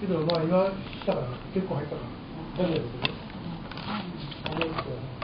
けどまあ今したら結構入ったから大丈夫ですよ。